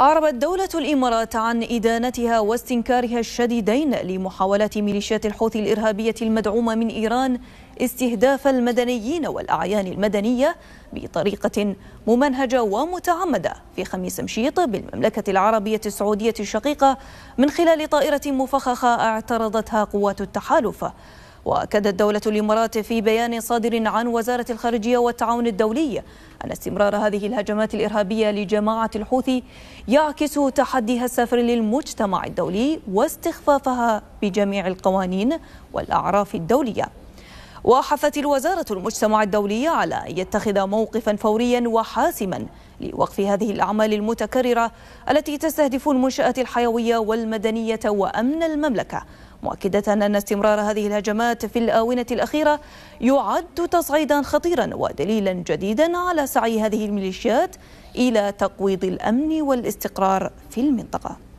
أعربت دولة الإمارات عن إدانتها واستنكارها الشديدين لمحاولات ميليشيات الحوثي الإرهابية المدعومة من إيران استهداف المدنيين والأعيان المدنية بطريقة ممنهجة ومتعمدة في خميس مشيط بالمملكة العربية السعودية الشقيقة من خلال طائرة مفخخة اعترضتها قوات التحالف. وأكدت دولة الإمارات في بيان صادر عن وزارة الخارجية والتعاون الدولي أن استمرار هذه الهجمات الإرهابية لجماعة الحوثي يعكس تحديها السافر للمجتمع الدولي واستخفافها بجميع القوانين والأعراف الدولية. وحثت الوزارة المجتمع الدولي على أن يتخذ موقفا فوريا وحاسما لوقف هذه الأعمال المتكررة التي تستهدف المنشآت الحيوية والمدنية وأمن المملكة، مؤكدة أن استمرار هذه الهجمات في الآونة الأخيرة يعد تصعيدا خطيرا ودليلا جديدا على سعي هذه الميليشيات إلى تقويض الأمن والاستقرار في المنطقة.